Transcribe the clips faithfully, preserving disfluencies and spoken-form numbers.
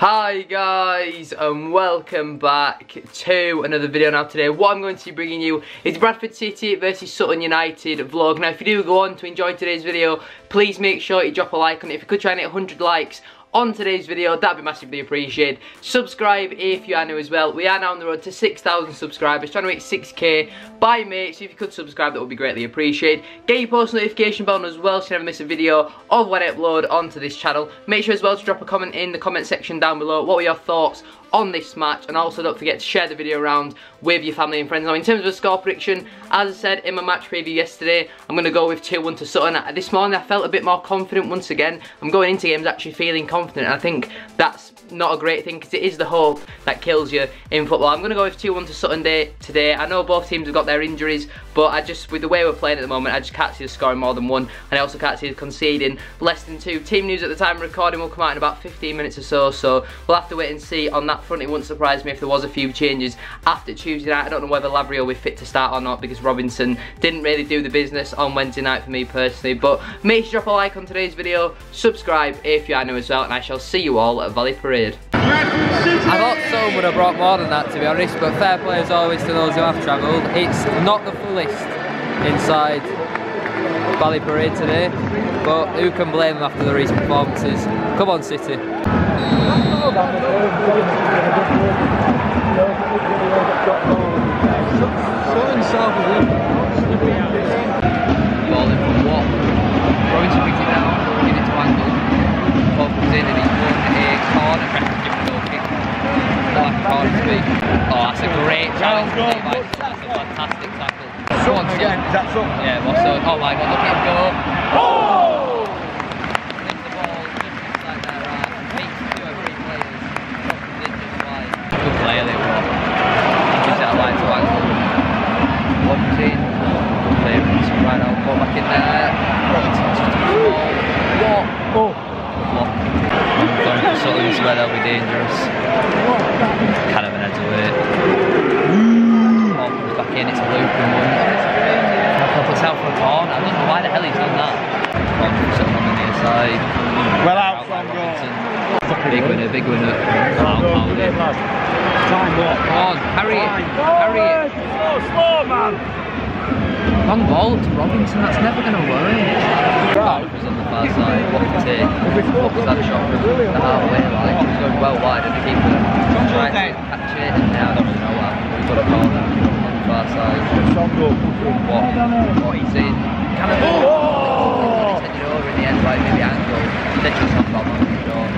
Hi guys and welcome back to another video. Now today what I'm going to be bringing you is Bradford City versus Sutton United vlog. Now if you do go on to enjoy today's video, please make sure you drop a like on it. If you could try and hit one hundred likes on today's video, that'd be massively appreciated. Subscribe if you are new as well. We are now on the road to six thousand subscribers, trying to hit six K by May, so if you could subscribe, that would be greatly appreciated. Get your post notification bell on as well, so you never miss a video or when I upload onto this channel. Make sure as well to drop a comment in the comment section down below. What were your thoughts on this match? And also don't forget to share the video around with your family and friends. Now in terms of a score prediction, as I said in my match preview yesterday, I'm going to go with two one to Sutton. This morning I felt a bit more confident once again. I'm going into games actually feeling confident, and I think that's not a great thing because it is the hope that kills you in football. I'm going to go with two one to Sutton day, today. I know both teams have got their injuries, but I just, with the way we're playing at the moment, I just can't see us scoring more than one, and I also can't see us conceding less than two. Team news at the time of recording will come out in about fifteen minutes or so, so we'll have to wait and see on that front. It wouldn't surprise me if there was a few changes after Tuesday night. I don't know whether Labrio will be fit to start or not, because Robinson didn't really do the business on Wednesday night for me personally. But make sure you drop a like on today's video, subscribe if you are new as well, and I shall see you all at Valley Parade. I thought some would have brought more than that, to be honest, but fair play as always to those who have travelled. It's not the fullest inside Valley Parade today, but who can blame them after the recent performances? Come on City. Ball in from Watt. Robinson picked it down, did it to Angle. Ball comes in and he's won a corner. Bradford gives a goal kick. Not like a corner to speak. Oh, that's a great challenge. That's a fantastic tackle. Swanson. That's up. Yeah, Watson. Oh my god, look at him go. Oh! Big winner. Wow, wow. Time up. Come on, carry it. Carry it. Slow, slow, man. Long ball to Robinson, that's never going to work. Barker was on the far side. What can take? What was that shot from the halfway line? He was going well wide and the keeper tried to catch it, and now I don't really know what happened. We've got a corner on the far side. What? What he's in. Kind of. Oh! He's headed over in the end, right near the angle. Literally top bottom of the door.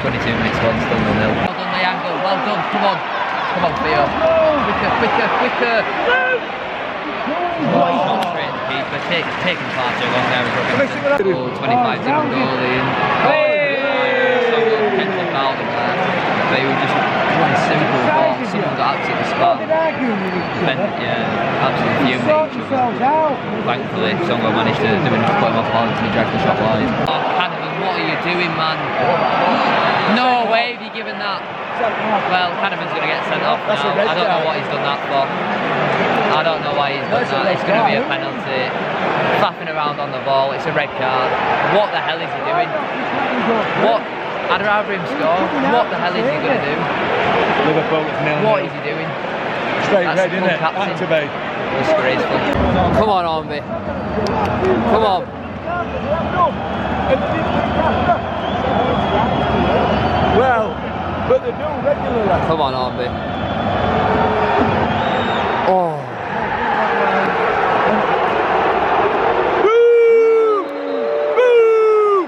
twenty-two minutes one, still nil nil. Well done the angle, well done, come on. Come on Theo. Quicker, quicker, quicker. Oh, he's not straight at the keeper. Take, take him far too long there. Oh, twenty-five zero goal in. Kenton fouled him there. But he was just one simple ball. Someone got absolutely sparked. Yeah, absolutely fuming each other. Thankfully, someone managed to do enough to put him off balance and he dragged the shot line. Oh, Canavan, what are you doing, man? No way have you given that. Well, Canavan's going to get sent off now. I don't know what he's done that for. I don't know why he's done that. It's going to be a penalty. Flapping around on the ball. It's a red card. What the hell is he doing? What? I'd rather him score. What the hell is he going to do? Liverpool is nil. What is he doing? Straight red, isn't it? Activate. Disgraceful. Come on, Hornby. Come on. Well, but they do regularly. Come on, Hornby. Oh. Boo! Boo!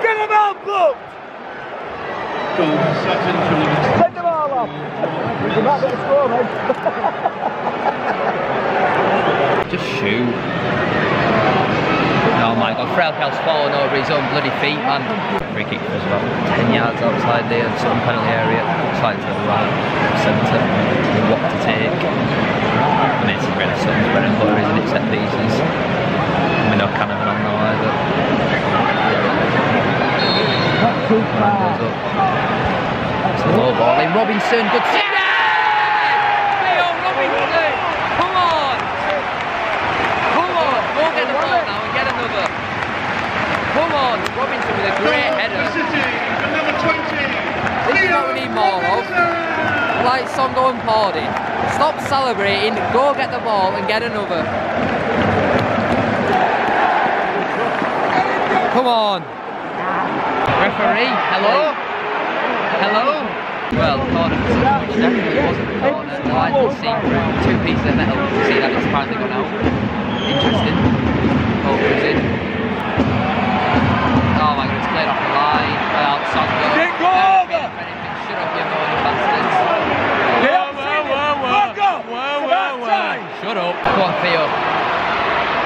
Get him out, bloke! Take the ball off. You're not going to score, mate. Just shoot. Oh my god, Threlkeld's fallen over his own bloody feet, man. Free kick as well, ten yards outside the Sutton penalty area, outside to the right, centre, what to take. I mean, it's really Sutton's bread and butter, isn't it, set pieces. I mean, no Canavan on now either. Goes up. It's a low ball in, Robinson, good save! Theo Robinson, come on! Come on, go get the ball now and get another. Come on, Robinson with a great header. Number twenty, Theo don't need more of. Like Songo and Pawdy. Stop celebrating, go get the ball and get another. Come on. Referee, hello? Hello? Well, the corner for Sutton, which definitely wasn't the corner. The line was seen through two pieces of metal to see that it's apparently gone out. Interesting. Ball comes in. Oh my god, it's played off the line. Well, Songo. Get going! Shut up, you annoying bastards. Well, well, well, well. Well, well, well. Shut up. Go on, Theo.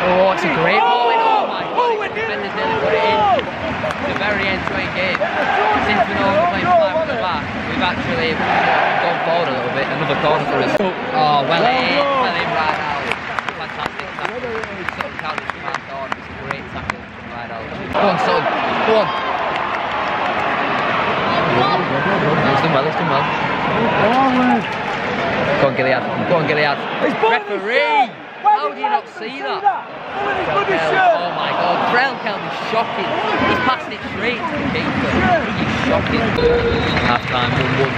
Oh, it's a great ball in. Oh my god, the defenders nearly put it in. It's a very end-to-end game. Since we know we're playing five from the back, we've actually gone forward a little bit. Another corner for us. Oh, well in, well in right now. Fantastic tackle. Sutton counted from that corner. It's a great tackle from right now. Go on, Sutton. Go on. He's done well, he's done well. Go on, Gilead. Go on, Gilead. Referee! How do you not see that? Oh my god, Threlkeld is shocking. He's passed it straight to the keeper. He's shocking. Half time, one one.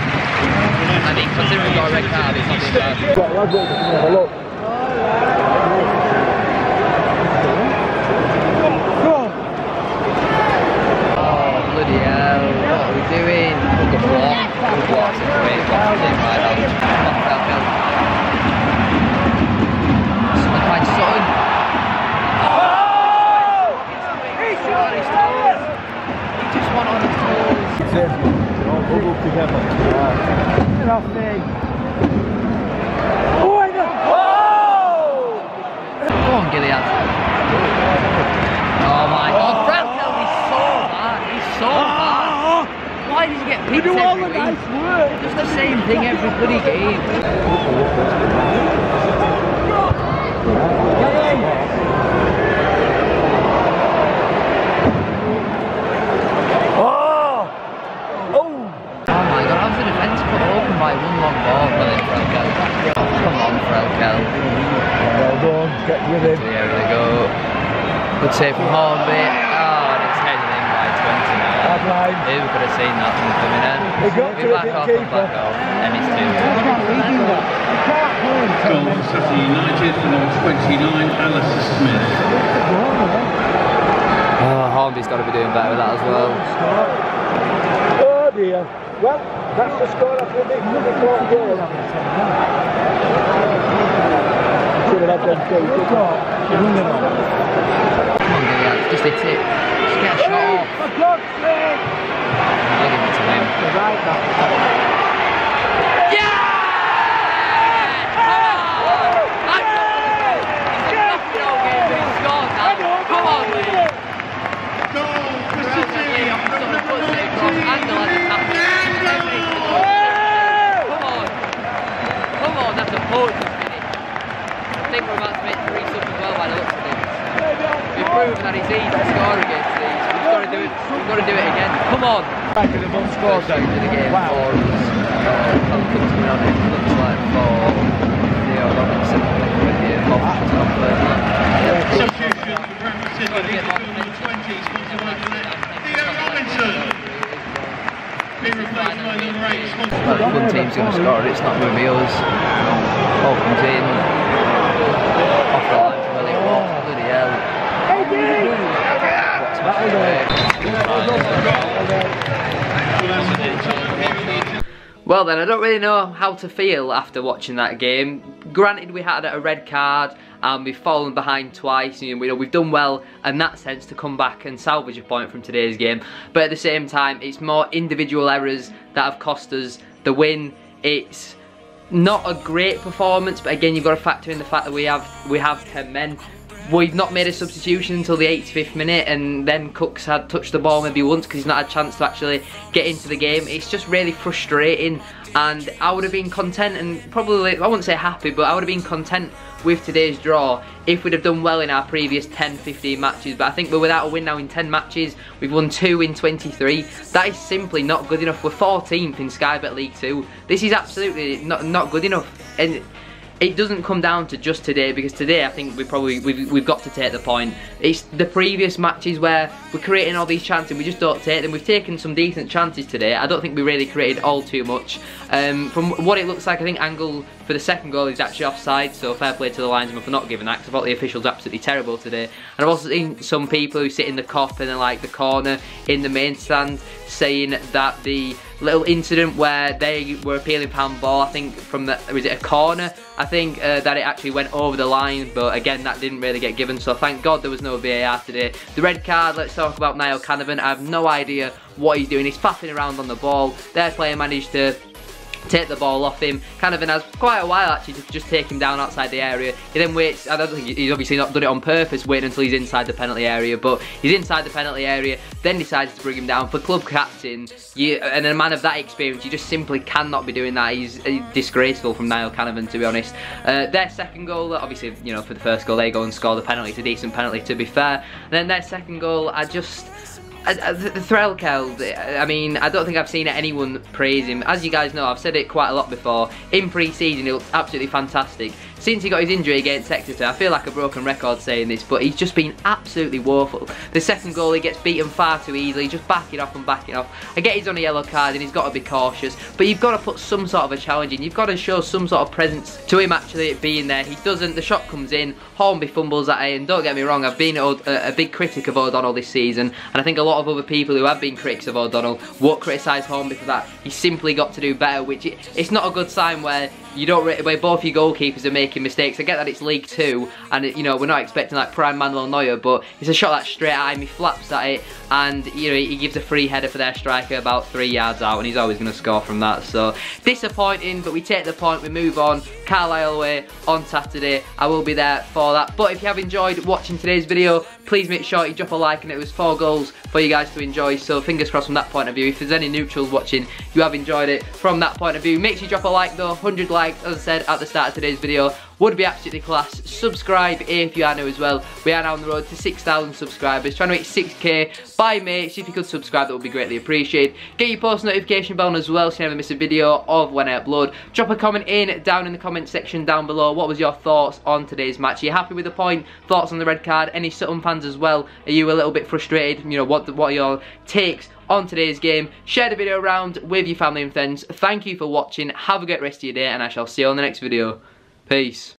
I think considering we've got a red card, it's not bad. Oh, bloody hell. What are we doing? Good block. Good block. It's a great block. It's a great block. Together. Get off me. Oh, I got... oh! Go on, Gilead. Oh my god, Threlkeld is so bad. He's so bad. Why does he get picked every all the week? Nice work. Just the same thing every bloody game. By one long ball, really, Threlkeld. Come on, Threlkeld. Well done, get with him. There we go. Good save from Hornby. Oh, and it's headed in by twenty now. Who could have seen that one coming in? We back off and back off, and it's two one. Goal for Sutton United for number twenty-nine, Alice Smith. Oh, Hornby's got to be doing better with that as well. Oh dear. Well, that's the score after a big one-goal goal. Should have had them two. Come on, Gilead, just hit it. Just get a shot off. I'll give it to him. Yeah! Oh! I've got the goal. It's a knock-and-all game. Who's scored now? Come on, Lee. Goal for City. I'm still on the that's a poetry finish. I think we're about to make three subs as well by the looks of things. We've proven that it's easy to score against these. We've got to do it, we've got to do it again. Come on! Back of the ball score down to the game. Wow. Four is coming on it. Looks like for Theo Robinson with the option to not play that. Substitution for Bradford City, number twenty, sponsored by Theo Robinson. Well, if one team's going to score it, it's not going to be us. Ball comes in. Off the line from Elliot Walsh. Bloody hell. Well then, I don't really know how to feel after watching that game. Granted, we had a red card and we've fallen behind twice, and you know, we've done well in that sense to come back and salvage a point from today's game. But at the same time, it's more individual errors that have cost us the win. It's not a great performance, but again, you've got to factor in the fact that we have we have ten men. We've not made a substitution until the eighty-fifth minute, and then Cook's had touched the ball maybe once because he's not had a chance to actually get into the game. It's just really frustrating, and I would have been content and probably, I wouldn't say happy, but I would have been content with today's draw if we'd have done well in our previous ten fifteen matches. But I think we're without a win now in ten matches. We've won two in twenty-three. That is simply not good enough. We're fourteenth in Sky Bet League two. This is absolutely not, not good enough. And it doesn't come down to just today, because today I think we probably we've, we've got to take the point. It's the previous matches where we're creating all these chances and we just don't take them. We've taken some decent chances today. I don't think we really created all too much. Um, from what it looks like, I think Angle for the second goal is actually offside, so fair play to the linesman for not giving that, because I thought the official's absolutely terrible today. And I've also seen some people who sit in the cop and then like the corner in the main stand saying that the little incident where they were appealing for handball, I think from the, was it a corner? I think uh, that it actually went over the line, but again that didn't really get given, so thank God there was no V A R today. The red card, let's talk about Niall Canavan. I have no idea what he's doing. He's faffing around on the ball. Their player managed to take the ball off him. Canavan has quite a while actually to just take him down outside the area. He then waits, I don't think he's obviously not done it on purpose, waiting until he's inside the penalty area, but he's inside the penalty area, then decides to bring him down. For club captain, you, and a man of that experience, you just simply cannot be doing that. He's disgraceful from Niall Canavan, to be honest. Uh, their second goal, obviously, you know, for the first goal, they go and score the penalty. It's a decent penalty, to be fair. And then their second goal, I just... The Threlkeld, I mean, I don't think I've seen anyone praise him. As you guys know, I've said it quite a lot before. In pre-season, he looked absolutely fantastic. Since he got his injury against Exeter, I feel like a broken record saying this, but he's just been absolutely woeful. The second goal, he gets beaten far too easily, just backing off and backing off. I get he's on a yellow card and he's got to be cautious, but you've got to put some sort of a challenge in. You've got to show some sort of presence to him actually being there. He doesn't. The shot comes in. Hornby fumbles that in. Don't get me wrong, I've been a big critic of O'Donnell this season, and I think a lot of other people who have been critics of O'Donnell won't criticise Hornby for that. He's simply got to do better, which it, it's not a good sign where you don't, where both your goalkeepers are making mistakes. I get that it's League Two, and it, you know, we're not expecting like prime Manuel Neuer, but it's a shot that's straight at him. He flaps at it, and you know, he gives a free header for their striker about three yards out, and he's always going to score from that. So disappointing, but we take the point. We move on. Carlisle away on Saturday. I will be there for that. But if you have enjoyed watching today's video, please make sure you drop a like, and it was four goals for you guys to enjoy. So fingers crossed from that point of view. If there's any neutrals watching, you have enjoyed it from that point of view. Make sure you drop a like though. one hundred likes, as I said at the start of today's video, would be absolutely class. Subscribe if you are new as well. We are now on the road to six thousand subscribers, trying to hit six K by May, so if you could subscribe, that would be greatly appreciated. Get your post notification bell on as well, so you never miss a video of when I upload. Drop a comment in down in the comment section down below. What was your thoughts on today's match? Are you happy with the point? Thoughts on the red card? Any Sutton fans as well? Are you a little bit frustrated? You know, what, what are your takes on today's game? Share the video around with your family and friends. Thank you for watching. Have a great rest of your day, and I shall see you on the next video. Peace.